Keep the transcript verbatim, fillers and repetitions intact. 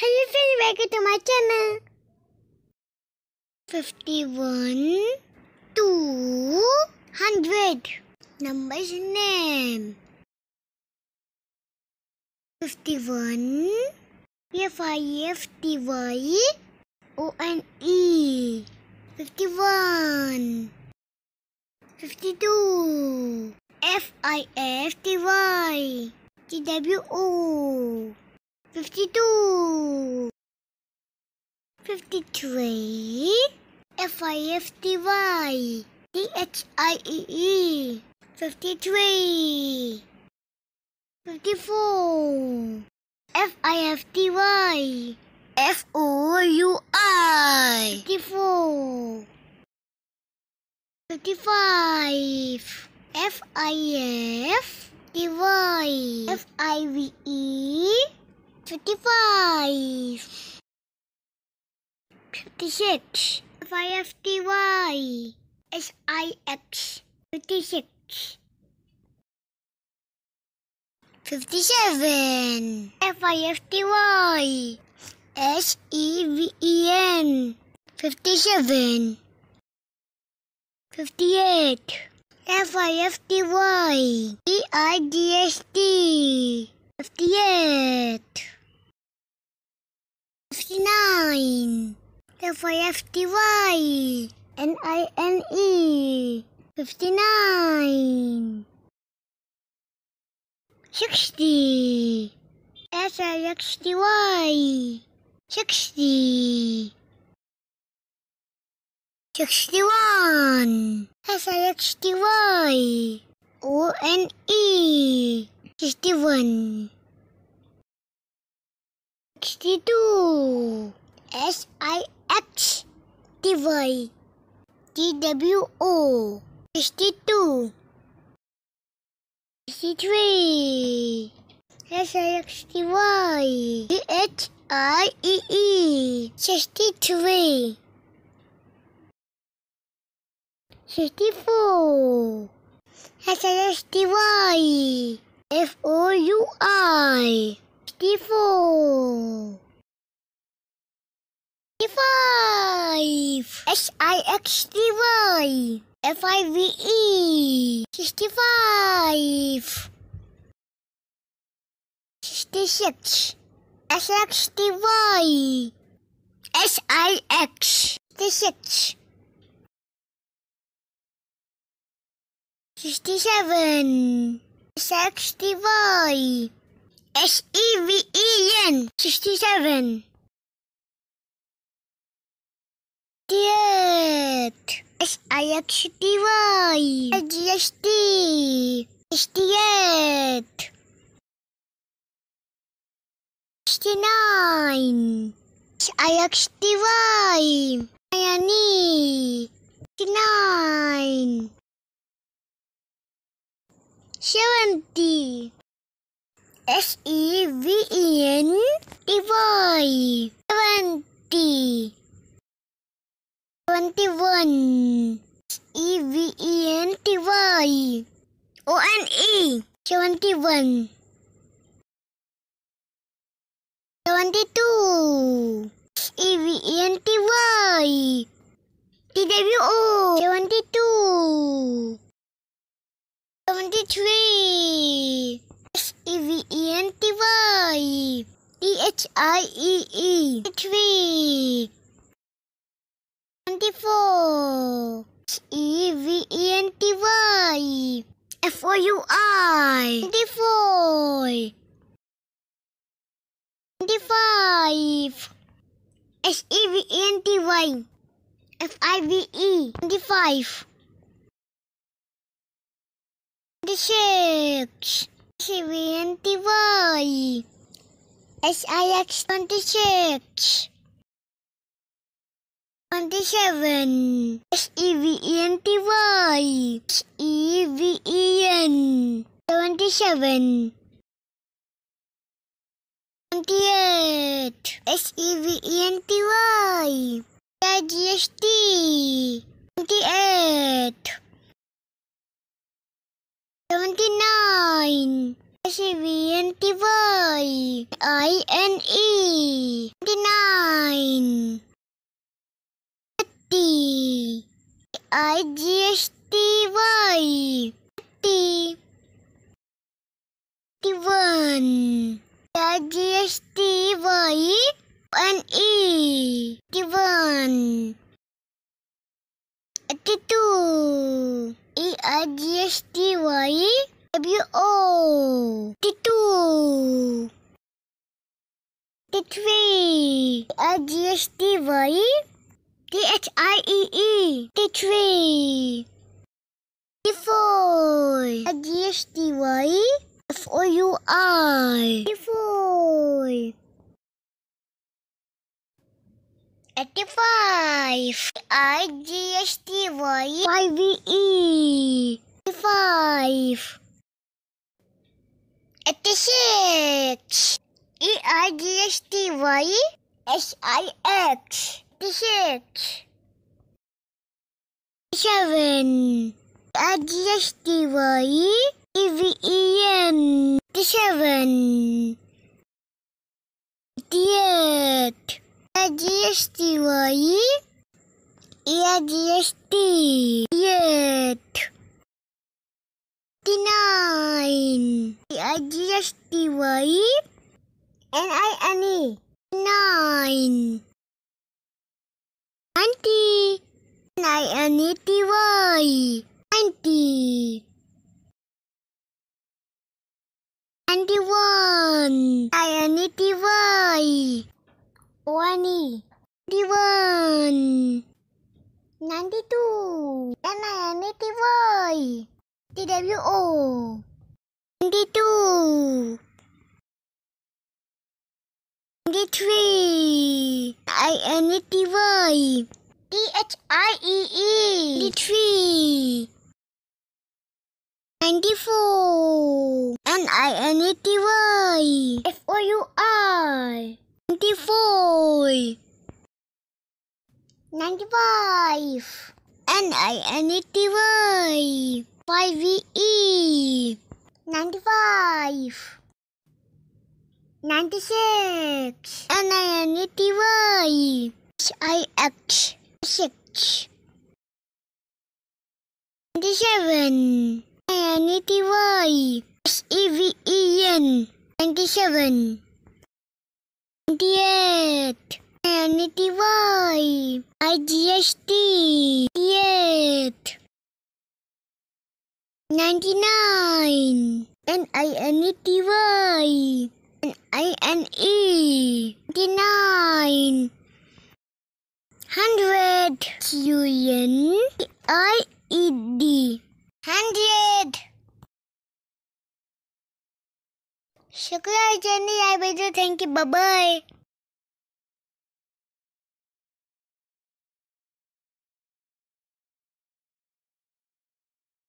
Hello friends, welcome to my channel. fifty-one to one hundred. Numbers name. fifty-one. F I F T Y O N E. fifty-one. fifty-two. F I F T Y. T W O. fifty-two. fifty-three. F I F T Y. T H I E E. fifty-three. fifty-four. F I F T Y. F O U I. fifty-four. fifty-five. F I F T Y. F I V E. fifty-five. fifty-six. F I F T Y. S I X. fifty-six. fifty-seven. F I F T Y. S E V E N. fifty-seven. fifty-eight. F I F T Y. D I G S T. fifty-eight. fifty-nine. F I F T Y. N I N E. fifty-nine. sixty. S I X T Y. sixty. sixty-one. S I X T Y. O N E. sixty-one. sixty-two. S I X T Y. T W O. sixty-two. sixty-three. S I X T Y. T H I E E. sixty-three. sixty-four. S I X T Y. F O U I. sixty-four. sixty-five. S I X T Y. F I V E. sixty-five. sixty-six. S I X T Y. S I X. sixty-six. sixty-seven. S I X T Y. S E V E N. sixty-seven. sixty-eight. S I X T Y. S G S T. sixty-eight. sixty-nine. S I X T Y. I N E. sixty-nine. seventy. S E V E N T Y. seventy. Twenty-one. S E V E N T Y. O N E. Seventy-one. Seventy-two. S E V E N T Y. T W O. Seventy-two. Seventy-three. S E V E N T Y. T H I E E. Three. Twenty-four. S E V E N T Y. F O U I. Twenty-four. Twenty-five. S E V E N T Y. F I V E. Twenty-five. Twenty-six. S E V E N T Y. S I X. Twenty-six. Twenty-seven. S E V E N T Y. S E V E N. Twenty-seven. Twenty-eight. S E V E N T Y. T G S T. Twenty-eight. Twenty-nine. S E V E N T Y I N E twenty-nine thirty I G S T Y thirty thirty-one I G S T Y N E thirty-one thirty-two E I G S T Y W O thirty-two thirty-three I G S T Y T H I E E thirty-three thirty-four I G S T Y F O U R thirty-four thirty-five I G S T Y Y V E thirty-five thirty-six E I G S T Y S I X thirty-six thirty-seven I G S T Y E V E N thirty-seven thirty-eight I G S T Y E I G S T thirty-nine I G S T Y N I N E nine ninety N I N E T Y ninety ninety-one N I N E T Y one E ninety-one ninety-two N I N E T Y T W O ninety-two ninety-three I N E T Y T H I E E ninety-three ninety-four N I N E T Y F O U R ninety-four ninety-five N I N E T Y five V E ninety-five ninety-six N I N E T Y S I X six ninety-seven N I N E T Y S E V E N ninety-seven ninety-eight N I N E T Y I G S T eight ninety-nine N I N E T Y N I N E ninety-nine one hundred C U N I E D one hundred Shukla Jenny, I will do. Thank you. Bye bye.